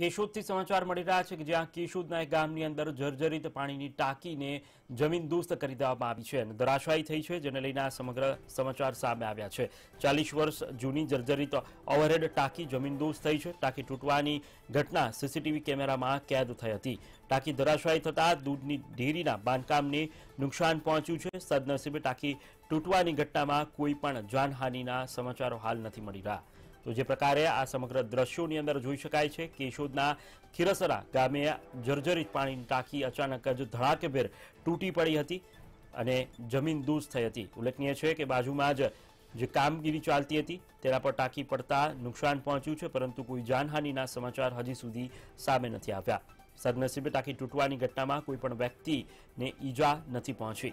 केशोदथी समाचार मळी रह्या छे के ज्यां केशोदना एक गामनी अंदर जर्जरित पाणीनी टांकीने जमीनदोस्त करी देवामां आवी छे, धराशायी थई छे, जेने लईने आ समग्र समाचार सामे आव्या छे। 40 वर्ष जूनी जर्जरित ओवरहेड टांकी जमीनदोस्त थई छे। टांकी तूटवानी घटना सीसीटीवी केमेरामां कैद थई हती। टांकी धराशायी थता दूधनी डेरीना बांधकामने नुकसान पहोंच्युं छे। सदनसीबे टांकी तूटवानी घटनामां कोईपण जानहानिना समाचारो हाल नथी मळी रह्या। तो जे प्रकारे आ समग्र दृश्योनी अंदर जोई शकाय छे, केशोदना खीरसरा गामे जर्जरित पाणीनी टांकी अचानक ज धड़ाकेभेर तूटी पड़ी हती अने जमीनदोस्त थई हती। उल्लेखनीय छे के बाजुमां ज कामगीरी चालती हती तेना पर टांकी पड़ता नुकसान पहोंच्युं छे, परंतु कोई जानहानिना समाचार हजी सुधी सामे नथी आव्या। सदनसीबे टांकी तूटवानी घटनामां कोईपण व्यक्तिने ईजा नथी पहोंची।